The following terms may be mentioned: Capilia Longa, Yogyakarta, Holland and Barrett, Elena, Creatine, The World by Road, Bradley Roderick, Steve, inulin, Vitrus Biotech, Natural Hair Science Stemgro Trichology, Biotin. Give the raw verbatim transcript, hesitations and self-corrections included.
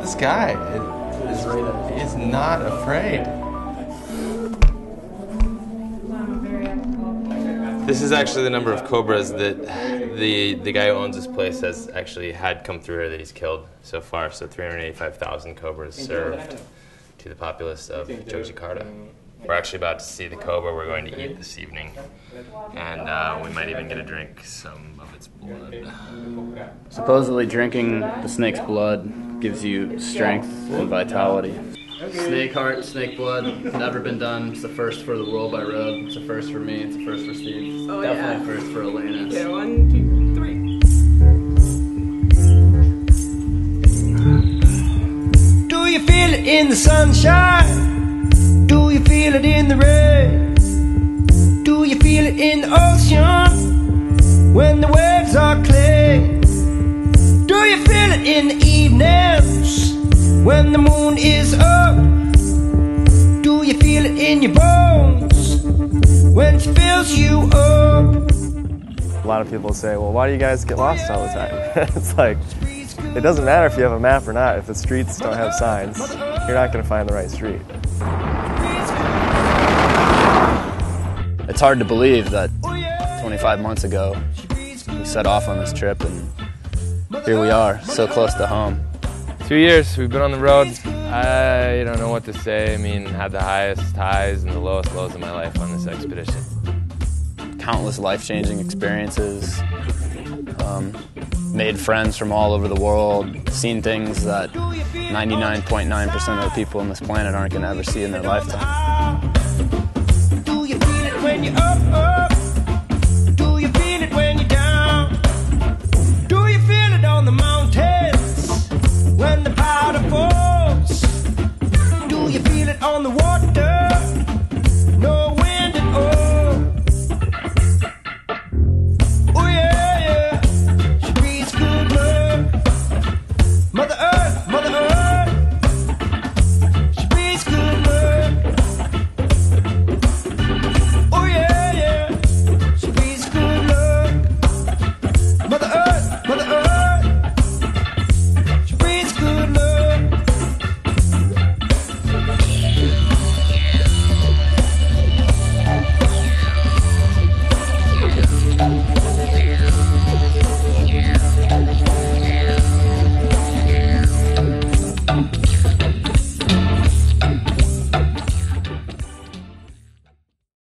This guy is, is not afraid. This is actually the number of cobras that the the guy who owns this place has actually had come through here that he's killed so far. So three hundred eighty-five thousand cobras served to the populace of Yogyakarta. We're actually about to see the cobra we're going to eat this evening, and uh, we might even get to drink some of its blood. Supposedly drinking the snake's blood gives you strength and vitality. Snake heart, snake blood, never been done. It's the first for The World by Road. It's the first for me, it's the first for Steve. It's oh, definitely yeah. First for Elena. Okay, one, two. three. Do you feel it in the sunshine? Do you feel it in the rain? Do you feel it in the ocean when the waves are clear? Do you feel it in the evenings when the moon is up? Do you feel it in your bones when she fills you up? A lot of people say, well, why do you guys get lost all the time? It's like, it doesn't matter if you have a map or not. If the streets don't have signs, you're not going to find the right street. It's hard to believe that twenty-five months ago we set off on this trip and here we are, so close to home. Two years we've been on the road. I don't know what to say. I mean, had the highest highs and the lowest lows of my life on this expedition. Countless life-changing experiences. Um, made friends from all over the world. Seen things that ninety-nine point nine percent of the people on this planet aren't going to ever see in their lifetime. When you're up, up, do you feel it when you're down? Do you feel it on the mountains when the powder falls? Do you feel it on the water?